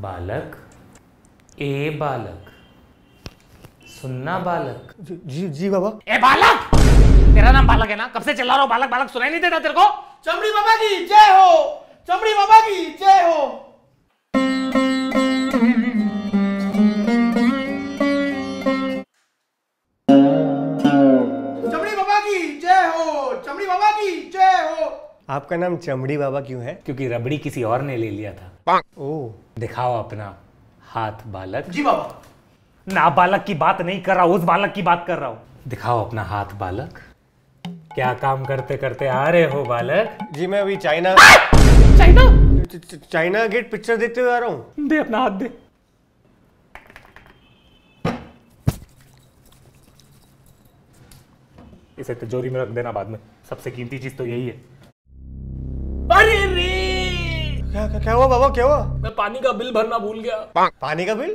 बालक, ए बालक, सुनना बालक। जी जी बाबा। ए बालक, तेरा नाम बालक है ना? कब से चिल्ला रहा हूं बालक बालक, सुनाई नहीं देता तेरे को? चमड़ी बाबा की जय हो, चमड़ी बाबा की जय हो। चमड़ी बाबा की जय हो, चमड़ी बाबा की जय हो। आपका नाम चमड़ी बाबा क्यों है? क्योंकि रबड़ी किसी और ने ले लिया था। ओह, दिखाओ अपना हाथ बालक। जी बाबा। ना बालक की बात नहीं कर रहा हूं, उस बालक की बात कर रहा हूं। दिखाओ अपना हाथ बालक, क्या काम करते करते आ रहे हो बालक? जी मैं अभी चाइना गेट पिक्चर देखते हुए आ रहा हूँ। दे अपना हाथ दे। इसे तिजोरी में रख देना बाद में, सबसे कीमती चीज तो यही है। अरे रे, क्या हुआ बाबा, क्या हुआ? मैं पानी का बिल भरना भूल गया। पानी का बिल?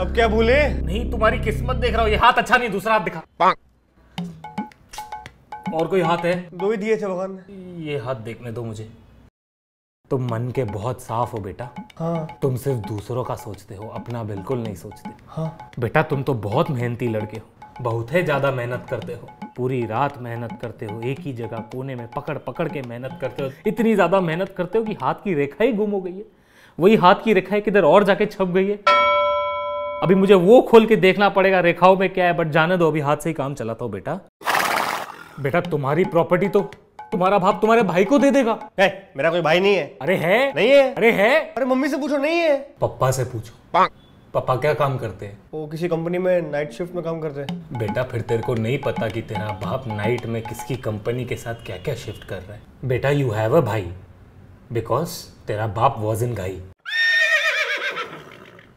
अब क्या भूले? नहीं, तुम्हारी किस्मत देख रहा हूँ। ये हाथ अच्छा नहीं, दूसरा हाथ दिखा। और कोई हाथ है? दो ही दिए थे भगवान ने। ये हाथ देखने दो मुझे। तुम मन के बहुत साफ हो बेटा। हाँ। तुम सिर्फ दूसरों का सोचते हो, अपना बिल्कुल नहीं सोचते। हाँ। बेटा तुम तो बहुत मेहनती लड़के हो, बहुत ही ज्यादा मेहनत करते हो, पूरी रात मेहनत करते हो, एक ही जगह कोने में पकड़ पकड़ के मेहनत करते हो। इतनी ज्यादा मेहनत करते हो कि हाथ की रेखा ही गुम हो गई है। वही हाथ की रेखा किधर और जाके छप गई है। अभी मुझे वो खोल के देखना पड़ेगा रेखाओं में क्या है, बट जाने दो, अभी हाथ से ही काम चलाता हूं बेटा। बेटा तुम्हारी प्रॉपर्टी तो तुम्हारा बाप तुम्हारे भाई को दे देगा। मेरा कोई भाई नहीं है। अरे है। नहीं है। अरे है। अरे मम्मी से पूछो। नहीं है। पप्पा से पूछो। पापा क्या काम करते हैं? वो किसी कंपनी में नाइट शिफ्ट में काम करते हैं। बेटा फिर तेरे को नहीं पता कि तेरा बाप नाइट में किसकी कंपनी के साथ क्या क्या शिफ्ट कर रहा है। बेटा यू हैव अ भाई बिकॉज तेरा बाप वाज इन घाई।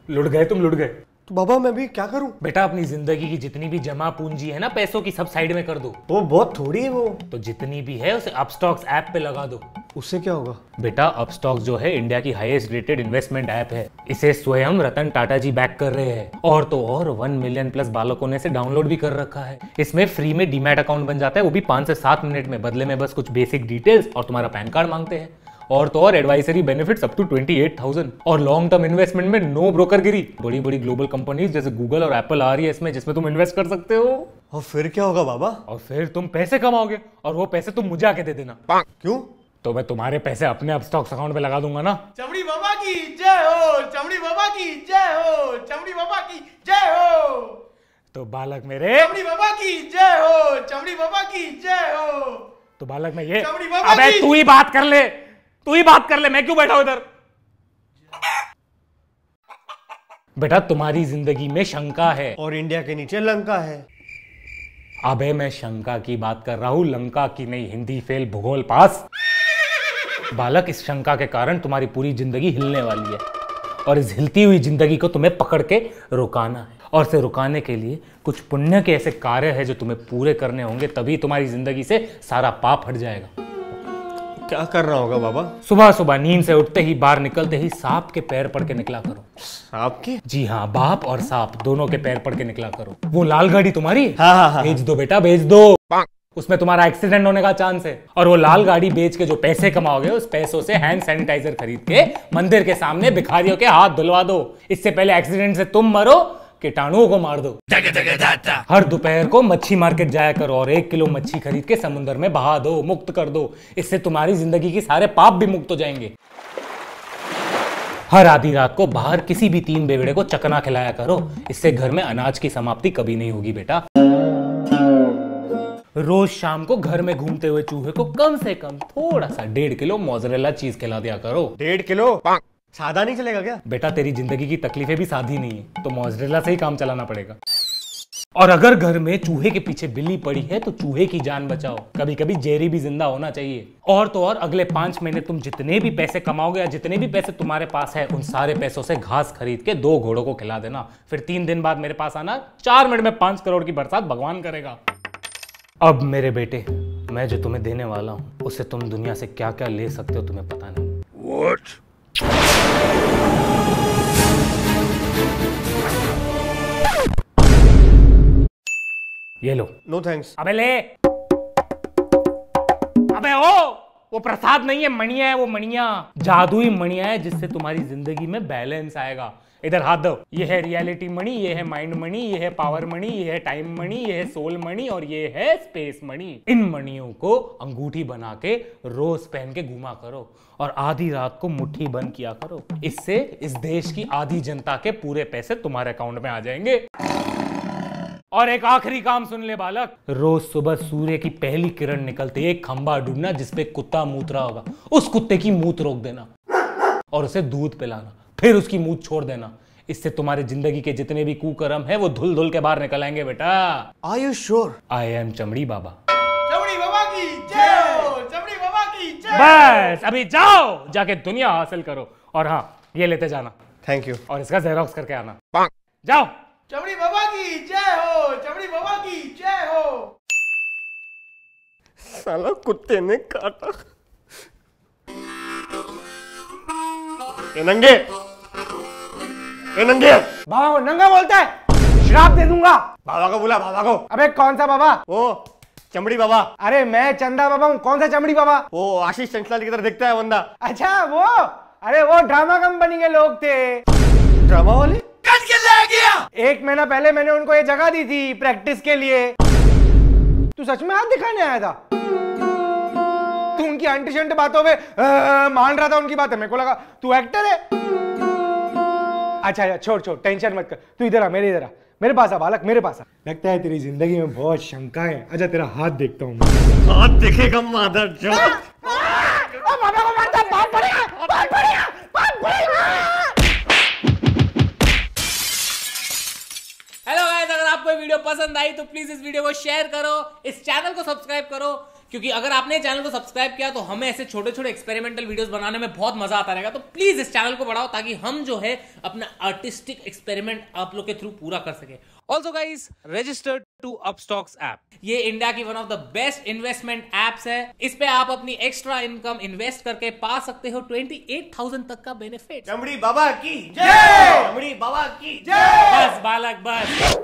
लुट गए तुम, लुट गए। तो बाबा मैं भी क्या करूं? बेटा अपनी जिंदगी की जितनी भी जमा पूंजी है ना पैसों की, सब साइड में कर दो। वो बहुत थोड़ी है। वो तो जितनी भी है उसे अपस्टॉक्स ऐप पे लगा दो। उससे क्या होगा? बेटा अपस्टॉक्स जो है इंडिया की हाईएस्ट रेटेड इन्वेस्टमेंट ऐप है। इसे स्वयं रतन टाटा जी बैक कर रहे हैं, और तो और 1 मिलियन प्लस बालकों ने इसे डाउनलोड भी कर रखा है। इसमें फ्री में डीमैट अकाउंट बन जाता है, वो भी 5 से 7 मिनट में। बदले में बस कुछ बेसिक डिटेल्स और तुम्हारा पैन कार्ड मांगते हैं। और तो और एडवाइजरी बेनिफिट्स अप टू 28,000, और लॉन्ग टर्म इन्वेस्टमेंट में नो ब्रोकरगिरी। बड़ी बड़ी ग्लोबल कंपनीज जैसे गूगल और एप्पल आ रही है इसमें, जिसमें तुम इन्वेस्ट कर सकते हो। और फिर क्या होगा बाबा? और फिर तुम पैसे कमाओगे, और वो पैसे तुम मुझे आके दे देना। क्यों? तो मैं तुम्हारे पैसे अपने अपस्टॉक्स अकाउंट में लगा दूंगा ना। चमड़ी बाबा की जय हो, चमड़ी बाबा की जय हो, चमड़ी बाबा की जय हो। तो बालक मेरे, चमड़ी बाबा की जय हो, चमड़ी बाबा की जय हो। तो बालक मैं ये, अबे तू ही बात कर ले, तू ही बात कर ले, मैं क्यों बैठा हूं इधर? बेटा तुम्हारी जिंदगी में शंका है, और इंडिया के नीचे लंका है। अबे मैं शंका की बात कर रहा हूं, लंका की नहीं। हिंदी फेल, भूगोल पास। बालक इस शंका के कारण तुम्हारी पूरी जिंदगी हिलने वाली है, और इस हिलती हुई जिंदगी को तुम्हें पकड़ के रुकाना है। और इसे रुकाने के लिए कुछ पुण्य के ऐसे कार्य है जो तुम्हें पूरे करने होंगे, तभी तुम्हारी जिंदगी से सारा पाप हट जाएगा। क्या कर रहा होगा बाबा? सुबह सुबह नींद से उठते ही, बाहर निकलते ही सांप के पैर पड़ के निकला करो। सांप के? जी हाँ, बाप और सांप दोनों के पैर पड़ के निकला करो। वो लाल गाड़ी तुम्हारी? हाँ हाँ हाँ। भेज दो बेटा, भेज दो। उसमें तुम्हारा एक्सीडेंट होने का चांस है। और वो लाल गाड़ी बेच के जो पैसे कमाओगे, उस पैसों से हैंड सैनिटाइजर खरीद के मंदिर के सामने भिखारियों के हाथ धुलवा दो। इससे पहले एक्सीडेंट से तुम मरो, कीटाणुओं को मार दो। हर दोपहर को मच्छी मार्केट जाया करो, और 1 किलो मच्छी खरीद के समुद्र में बहा दो, मुक्त कर दो। इससे तुम्हारी जिंदगी के सारे पाप भी मुक्त हो जाएंगे। हर आधी रात को बाहर किसी भी 3 बेवड़े को चकना खिलाया करो। इससे घर में अनाज की समाप्ति कभी नहीं होगी बेटा। रोज शाम को घर में घूमते हुए चूहे को कम से कम थोड़ा सा 1.5 किलो मोजरेला चीज खिला दिया करो। 1.5 किलो सादा नहीं चलेगा क्या? बेटा तेरी जिंदगी की तकलीफें भी सादी नहीं है, तो मोजरेला से ही काम चलाना पड़ेगा। और अगर घर में चूहे के पीछे बिल्ली पड़ी है तो चूहे की जान बचाओ। कभी कभी जेरी भी जिंदा होना चाहिए। और तो और अगले 5 महीने तुम जितने भी पैसे कमाओगे, या जितने भी पैसे तुम्हारे पास है, उन सारे पैसों से घास खरीद के 2 घोड़ों को खिला देना। फिर 3 दिन बाद मेरे पास आना। 4 मिनट में 5 करोड़ की बरसात भगवान करेगा। अब मेरे बेटे, मैं जो तुम्हें देने वाला हूँ उससे तुम दुनिया से क्या क्या ले सकते हो तुम्हें पता नहीं। ये लो। No thanks. अबे ले। अबे ओ वो प्रसाद नहीं है, मणिया है, वो मणिया जादुई मणिया है जिससे तुम्हारी जिंदगी में बैलेंस आएगा। इधर हाथ दो। ये है रियलिटी मणि, ये है माइंड मणि, ये है पावर मणि, ये है टाइम मणि, ये है सोल मणि और ये है स्पेस मणि। इन मणियों को अंगूठी बना के रोज पहन के घुमा करो और आधी रात को मुट्ठी बंद किया करो। इससे इस देश की आधी जनता के पूरे पैसे तुम्हारे अकाउंट में आ जाएंगे। और एक आखिरी काम सुन ले बालक, रोज सुबह सूर्य की पहली किरण निकलते एक खंबा ढूंढना जिसपे कुत्ता मूतरा होगा, उस कुत्ते की मूत रोक देना और उसे दूध पिलाना, फिर उसकी मूत छोड़ देना। इससे तुम्हारी जिंदगी के जितने भी कुकर्म है वो धुल धुल के बाहर निकल आएंगे बेटा। Are you sure? I am चमड़ी बाबा। चमड़ी बाबा की जय, चमड़ी बाबा की जय। बस अभी जाओ, जाके दुनिया हासिल करो। और हाँ, ये लेते जाना। Thank you. और इसका जेरोक्स करके आना। जाओ। चमड़ी बाबा की जय हो, चमड़ी बाबा की जय हो। साला कुत्ते ने काटा। ये नंगे, ये नंगे। बाबा को नंगा बोलता है, श्राप दे दूंगा। बाबा को बुला, बाबा को। अबे कौन सा बाबा? वो चमड़ी बाबा। अरे मैं चंदा बाबा हूँ। कौन सा चमड़ी बाबा? वो आशीष चंचलानी की तरह दिखता है बंदा। अच्छा वो, अरे वो ड्रामा कंपनी के लोग थे। ड्रामा वाले? कट के ले गया। एक महीना पहले मैंने उनको ये जगह दी थी प्रैक्टिस के लिए। तू सच में हाथ दिखाने आया था? तू उनकी आंटी शंट बातों में मान रहा था उनकी बातें। मेरे को लगा तू एक्टर है। अच्छा छोड़ छोड़, टेंशन मत कर। तू इधर आ, मेरे पास आ बालक, मेरे पास आ। लगता है तेरी जिंदगी में बहुत शंकाएं हैं। अच्छा तेरा हाथ देखता हूँ। हाथ देखेगा मादर जो। बाबा को मारता, बाल पड़ेगा, बाल पड़ेगा, बाल पड़ेगा। हेलो गाइस, अगर आपको वीडियो पसंद आई तो प्लीज इस वीडियो को शेयर करो, इस चैनल को सब्सक्राइब करो, क्योंकि अगर आपने चैनल को सब्सक्राइब किया तो हमें ऐसे छोटे छोटे एक्सपेरिमेंटल वीडियोस बनाने में बहुत मजा आता रहेगा। तो प्लीज इस चैनल को बढ़ाओ ताकि हम जो है अपना आर्टिस्टिक एक्सपेरिमेंट आप लोग के थ्रू पूरा कर सके। Also guys, registered to Upstox app. ये इंडिया की one of the best investment apps है। इस पे आप अपनी एक्स्ट्रा इनकम इन्वेस्ट करके पा सकते हो 28,000 तक का बेनिफिट। चमड़ी बाबा की जय, चमड़ी बाबा की जय। बस बालक बस।